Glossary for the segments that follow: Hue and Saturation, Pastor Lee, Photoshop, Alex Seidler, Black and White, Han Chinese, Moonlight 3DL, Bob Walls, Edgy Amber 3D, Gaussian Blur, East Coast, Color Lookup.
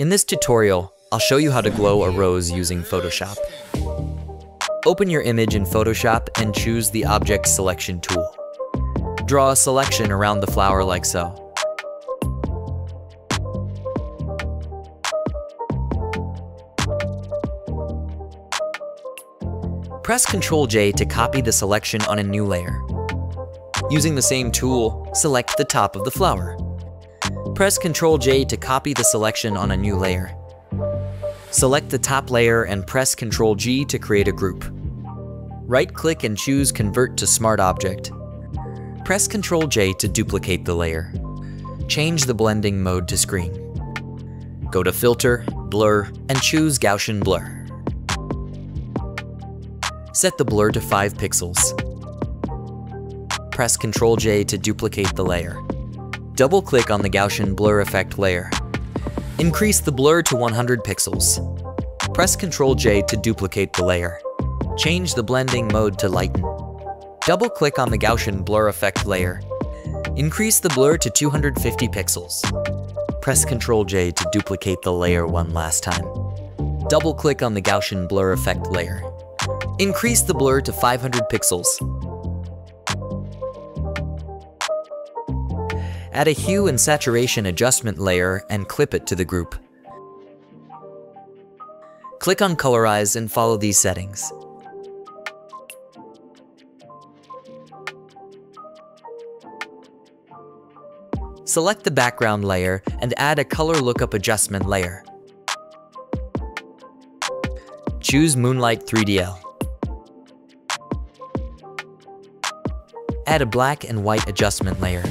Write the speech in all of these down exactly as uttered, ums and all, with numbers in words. In this tutorial, I'll show you how to glow a rose using Photoshop. Open your image in Photoshop and choose the Object Selection tool. Draw a selection around the flower like so. Press control J to copy the selection on a new layer. Using the same tool, select the top of the flower. Press control J to copy the selection on a new layer. Select the top layer and press control G to create a group. Right-click and choose Convert to Smart Object. Press control J to duplicate the layer. Change the blending mode to screen. Go to Filter, Blur, and choose Gaussian Blur. Set the blur to five pixels. Press control J to duplicate the layer. Double-click on the Gaussian Blur effect layer. Increase the blur to one hundred pixels. Press control J to duplicate the layer. Change the blending mode to lighten. Double-click on the Gaussian Blur effect layer. Increase the blur to two hundred fifty pixels. Press control J to duplicate the layer one last time. Double-click on the Gaussian Blur effect layer. Increase the blur to five hundred pixels. Add a hue and saturation adjustment layer and clip it to the group. Click on Colorize and follow these settings. Select the background layer and add a color lookup adjustment layer. Choose Moonlight three D L. Add a black and white adjustment layer.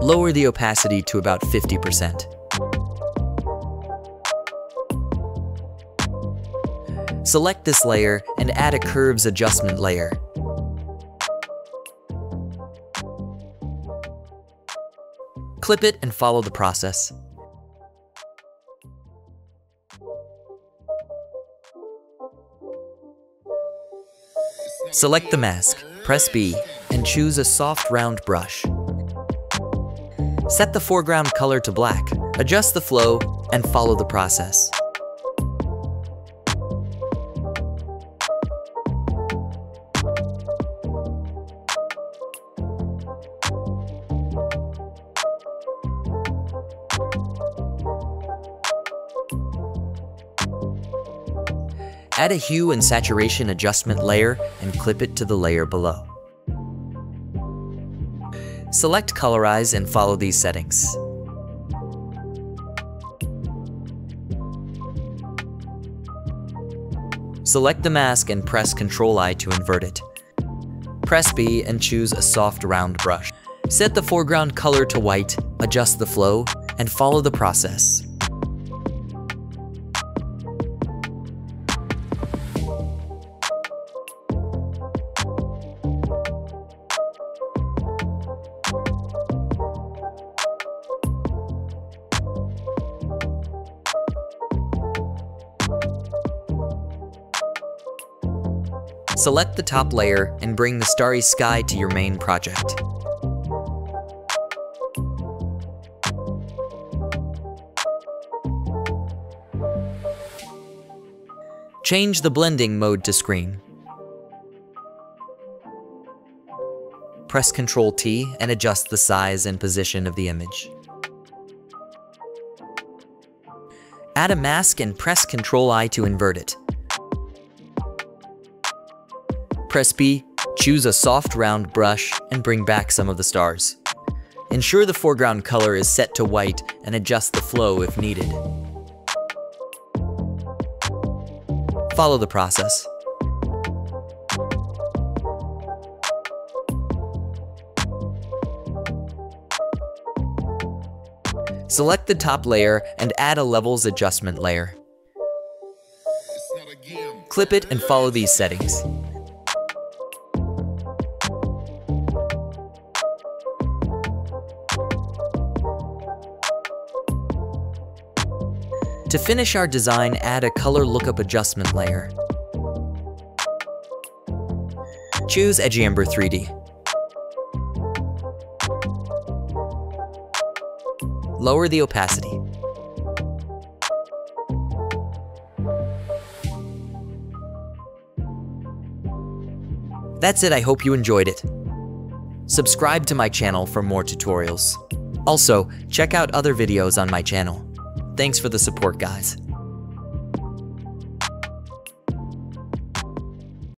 Lower the opacity to about fifty percent. Select this layer and add a curves adjustment layer. Clip it and follow the process. Select the mask, press B, and choose a soft round brush. Set the foreground color to black, adjust the flow, and follow the process. Add a hue and saturation adjustment layer and clip it to the layer below. Select Colorize and follow these settings. Select the mask and press control I to invert it. Press B and choose a soft round brush. Set the foreground color to white, adjust the flow, and follow the process. Select the top layer and bring the starry sky to your main project. Change the blending mode to screen. Press control T and adjust the size and position of the image. Add a mask and press control I to invert it. Press B, choose a soft round brush, and bring back some of the stars. Ensure the foreground color is set to white and adjust the flow if needed. Follow the process. Select the top layer and add a levels adjustment layer. Clip it and follow these settings. To finish our design, add a color lookup adjustment layer. Choose Edgy Amber three D. Lower the opacity. That's it, I hope you enjoyed it. Subscribe to my channel for more tutorials. Also, check out other videos on my channel. Thanks for the support, guys.